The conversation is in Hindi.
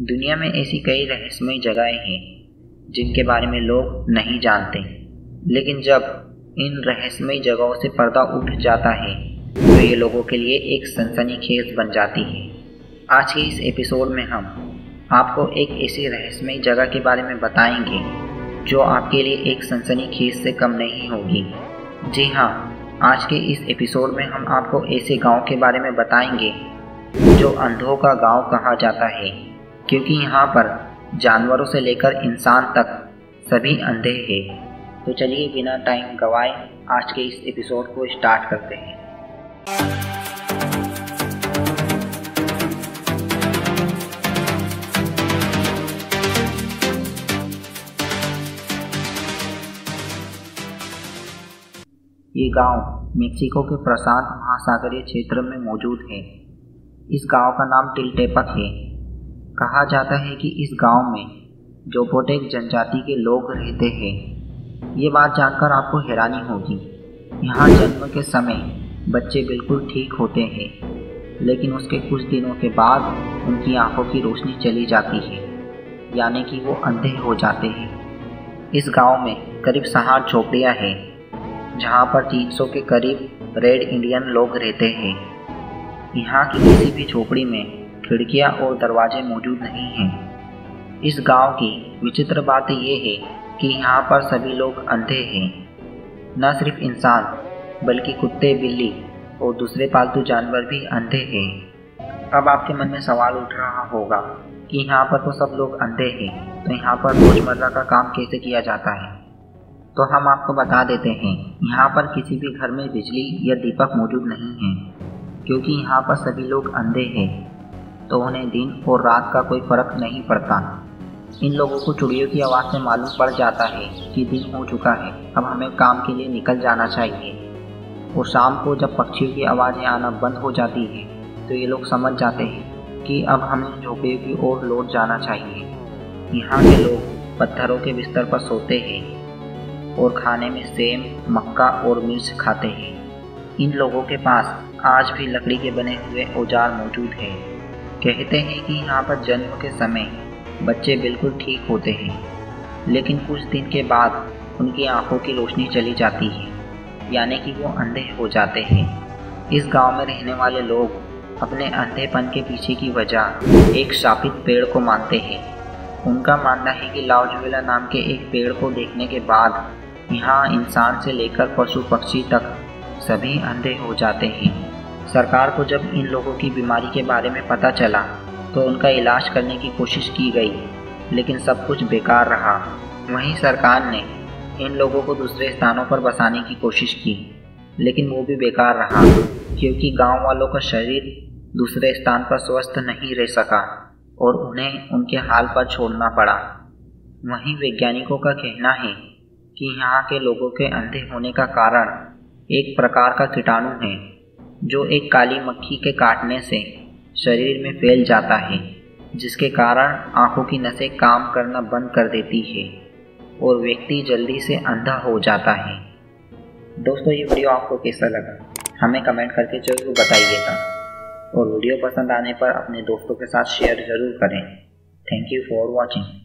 दुनिया में ऐसी कई रहस्यमय जगहें हैं जिनके बारे में लोग नहीं जानते, लेकिन जब इन रहस्यमय जगहों से पर्दा उठ जाता है तो ये लोगों के लिए एक सनसनीखेज बन जाती है। आज के इस एपिसोड में हम आपको एक ऐसी रहस्यमय जगह के बारे में बताएंगे जो आपके लिए एक सनसनीखेज से कम नहीं होगी। जी हाँ, आज के इस एपिसोड में हम आपको ऐसे गांव के बारे में बताएंगे जो अंधों का गांव कहा जाता है, क्योंकि यहाँ पर जानवरों से लेकर इंसान तक सभी अंधे हैं। तो चलिए बिना टाइम गवाए आज के इस एपिसोड को स्टार्ट करते हैं। ये गांव मेक्सिको के प्रशांत महासागरीय क्षेत्र में मौजूद है। इस गांव का नाम टिल्टेपक है। कहा जाता है कि इस गांव में जापोटेक जनजाति के लोग रहते हैं। ये बात जानकर आपको हैरानी होगी। यहाँ जन्म के समय बच्चे बिल्कुल ठीक होते हैं, लेकिन उसके कुछ दिनों के बाद उनकी आंखों की रोशनी चली जाती है, यानी कि वो अंधे हो जाते हैं। इस गांव में करीब 60 झोपड़ियाँ हैं, जहाँ पर 300 के करीब रेड इंडियन लोग रहते हैं। यहाँ की किसी भी झोपड़ी में खिड़कियाँ और दरवाजे मौजूद नहीं हैं। इस गांव की विचित्र बात यह है कि यहाँ पर सभी लोग अंधे हैं। न सिर्फ इंसान बल्कि कुत्ते, बिल्ली और दूसरे पालतू जानवर भी अंधे हैं। अब आपके मन में सवाल उठ रहा होगा कि यहाँ पर तो सब लोग अंधे हैं, तो यहाँ पर रोजमर्रा का काम कैसे किया जाता है? तो हम आपको बता देते हैं, यहाँ पर किसी भी घर में बिजली या दीपक मौजूद नहीं है, क्योंकि यहाँ पर सभी लोग अंधे हैं, तो उन्हें दिन और रात का कोई फर्क नहीं पड़ता। इन लोगों को चिड़ियों की आवाज़ से मालूम पड़ जाता है कि दिन हो चुका है, अब हमें काम के लिए निकल जाना चाहिए। और शाम को जब पक्षियों की आवाज़ें आना बंद हो जाती है तो ये लोग समझ जाते हैं कि अब हमें झोपड़ियों की ओर लौट जाना चाहिए। यहाँ के लोग पत्थरों के बिस्तर पर सोते हैं और खाने में सेम, मक्का और मिर्च खाते हैं। इन लोगों के पास आज भी लकड़ी के बने हुए औजार मौजूद हैं। कहते हैं कि यहाँ पर जन्म के समय बच्चे बिल्कुल ठीक होते हैं, लेकिन कुछ दिन के बाद उनकी आंखों की रोशनी चली जाती है, यानी कि वो अंधे हो जाते हैं। इस गांव में रहने वाले लोग अपने अंधेपन के पीछे की वजह एक शापित पेड़ को मानते हैं। उनका मानना है कि लाओ जुवेला नाम के एक पेड़ को देखने के बाद यहाँ इंसान से लेकर पशु पक्षी तक सभी अंधे हो जाते हैं। सरकार को जब इन लोगों की बीमारी के बारे में पता चला तो उनका इलाज करने की कोशिश की गई, लेकिन सब कुछ बेकार रहा। वहीं सरकार ने इन लोगों को दूसरे स्थानों पर बसाने की कोशिश की, लेकिन वो भी बेकार रहा, क्योंकि गांव वालों का शरीर दूसरे स्थान पर स्वस्थ नहीं रह सका और उन्हें उनके हाल पर छोड़ना पड़ा। वहीं वैज्ञानिकों का कहना है कि यहाँ के लोगों के अंधे होने का कारण एक प्रकार का कीटाणु है जो एक काली मक्खी के काटने से शरीर में फैल जाता है, जिसके कारण आंखों की नसें काम करना बंद कर देती है और व्यक्ति जल्दी से अंधा हो जाता है। दोस्तों, ये वीडियो आपको कैसा लगा हमें कमेंट करके जरूर बताइएगा, और वीडियो पसंद आने पर अपने दोस्तों के साथ शेयर ज़रूर करें। Thank you for watching.